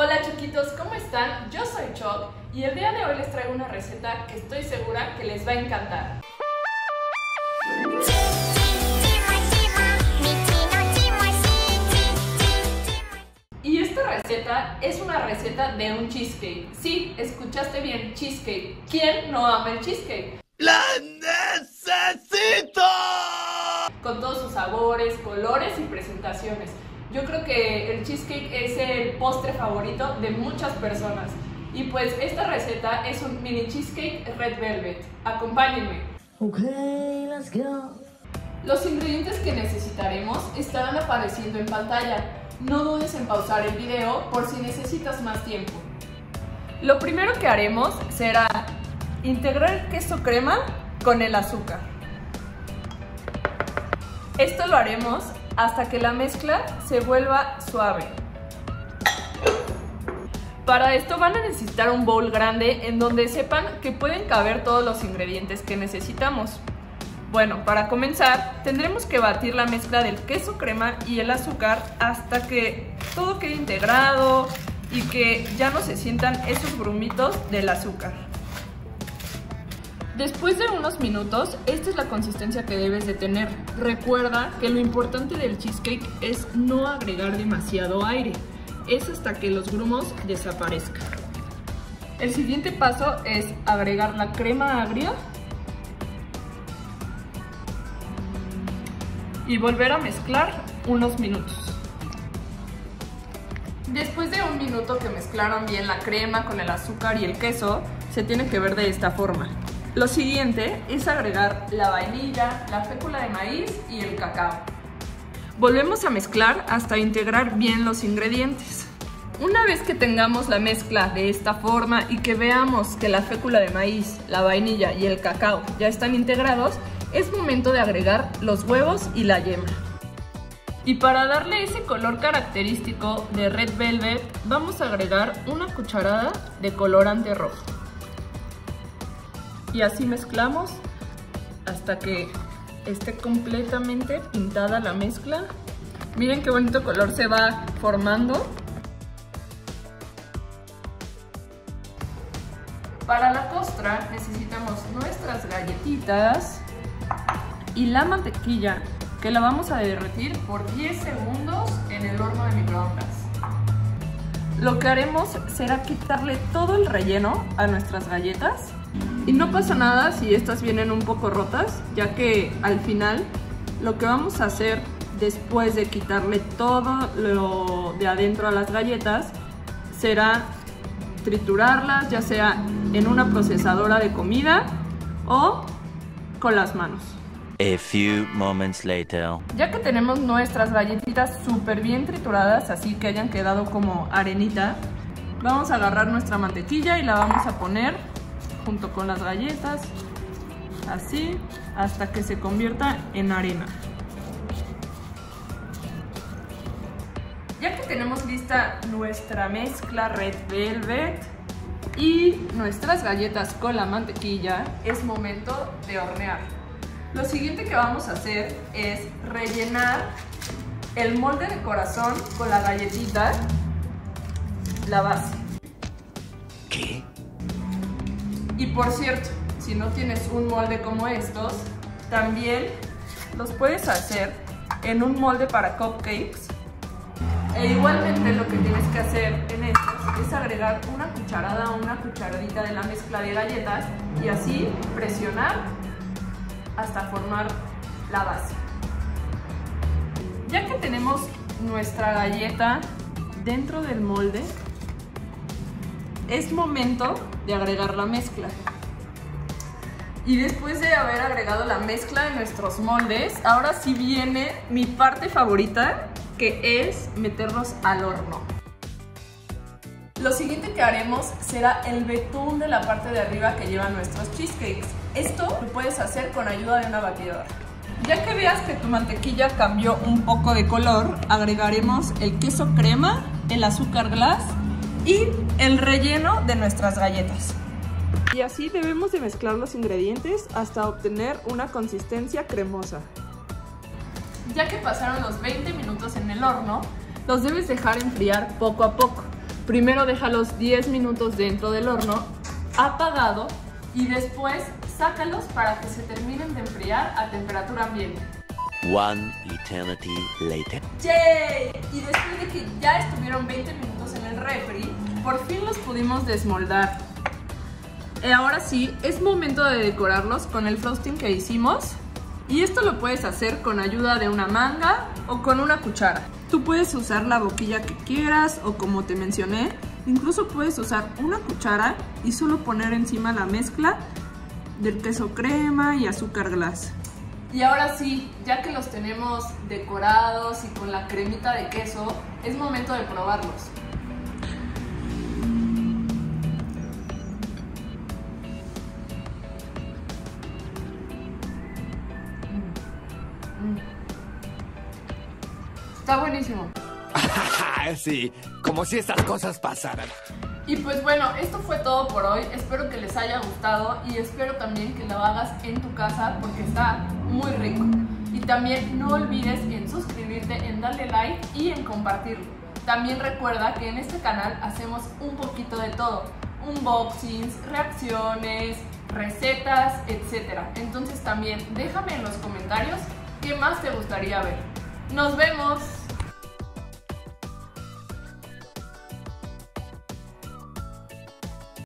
Hola chiquitos, ¿cómo están? Yo soy Choc y el día de hoy les traigo una receta que estoy segura que les va a encantar. Y esta receta es una receta de un cheesecake. Sí, escuchaste bien, cheesecake. ¿Quién no ama el cheesecake? ¡La necesito! Con todos sus sabores, colores y presentaciones. Yo creo que el cheesecake es el postre favorito de muchas personas. Y pues esta receta es un mini cheesecake Red Velvet. Acompáñenme. Okay, let's go. Los ingredientes que necesitaremos estarán apareciendo en pantalla. No dudes en pausar el video por si necesitas más tiempo. Lo primero que haremos será integrar el queso crema con el azúcar. Esto lo haremos hasta que la mezcla se vuelva suave. Para esto van a necesitar un bowl grande en donde sepan que pueden caber todos los ingredientes que necesitamos. Bueno, para comenzar tendremos que batir la mezcla del queso crema y el azúcar hasta que todo quede integrado y que ya no se sientan esos grumitos del azúcar. Después de unos minutos, esta es la consistencia que debes de tener. Recuerda que lo importante del cheesecake es no agregar demasiado aire. Es hasta que los grumos desaparezcan. El siguiente paso es agregar la crema agria y volver a mezclar unos minutos. Después de un minuto que mezclaron bien la crema con el azúcar y el queso, se tiene que ver de esta forma. Lo siguiente es agregar la vainilla, la fécula de maíz y el cacao. Volvemos a mezclar hasta integrar bien los ingredientes. Una vez que tengamos la mezcla de esta forma y que veamos que la fécula de maíz, la vainilla y el cacao ya están integrados, es momento de agregar los huevos y la yema. Y para darle ese color característico de Red Velvet, vamos a agregar una cucharada de colorante rojo. Y así mezclamos hasta que esté completamente pintada la mezcla. Miren qué bonito color se va formando. Para la costra necesitamos nuestras galletitas y la mantequilla, que la vamos a derretir por 10 segundos en el horno de microondas. Lo que haremos será quitarle todo el relleno a nuestras galletas. Y no pasa nada si estas vienen un poco rotas, ya que al final lo que vamos a hacer después de quitarle todo lo de adentro a las galletas será triturarlas, ya sea en una procesadora de comida o con las manos. A few moments later. Ya que tenemos nuestras galletitas súper bien trituradas, así que hayan quedado como arenita, vamos a agarrar nuestra mantequilla y la vamos a poner junto con las galletas, así, hasta que se convierta en arena. Ya que tenemos lista nuestra mezcla Red Velvet y nuestras galletas con la mantequilla, es momento de hornear. Lo siguiente que vamos a hacer es rellenar el molde de corazón con la galletita, la base. ¿Qué? Y por cierto, si no tienes un molde como estos, también los puedes hacer en un molde para cupcakes. E igualmente lo que tienes que hacer en estos es agregar una cucharada o una cucharadita de la mezcla de galletas y así presionar hasta formar la base. Ya que tenemos nuestra galleta dentro del molde, es momento de agregar la mezcla. Y después de haber agregado la mezcla de nuestros moldes, ahora sí viene mi parte favorita, que es meterlos al horno. Lo siguiente que haremos será el betún de la parte de arriba que llevan nuestros cheesecakes. Esto lo puedes hacer con ayuda de una batidora. Ya que veas que tu mantequilla cambió un poco de color, agregaremos el queso crema, el azúcar glass y el relleno de nuestras galletas. Y así debemos de mezclar los ingredientes hasta obtener una consistencia cremosa. Ya que pasaron los 20 minutos en el horno, los debes dejar enfriar poco a poco. Primero déjalos 10 minutos dentro del horno, apagado, y después sácalos para que se terminen de enfriar a temperatura ambiente. One eternity later. ¡Yay! Y después de que ya estuvieron 20 minutos en el refri, por fin los pudimos desmoldar. Ahora sí, es momento de decorarlos con el frosting que hicimos. Y esto lo puedes hacer con ayuda de una manga o con una cuchara. Tú puedes usar la boquilla que quieras o, como te mencioné, incluso puedes usar una cuchara y solo poner encima la mezcla del queso crema y azúcar glass. Y ahora sí, ya que los tenemos decorados y con la cremita de queso, es momento de probarlos. Está buenísimo. Sí, como si estas cosas pasaran. Y pues bueno, esto fue todo por hoy. Espero que les haya gustado y espero también que lo hagas en tu casa porque está muy rico. Y también no olvides en suscribirte, en darle like y en compartirlo. También recuerda que en este canal hacemos un poquito de todo. Unboxings, reacciones, recetas, etc. Entonces también déjame en los comentarios qué más te gustaría ver. ¡Nos vemos!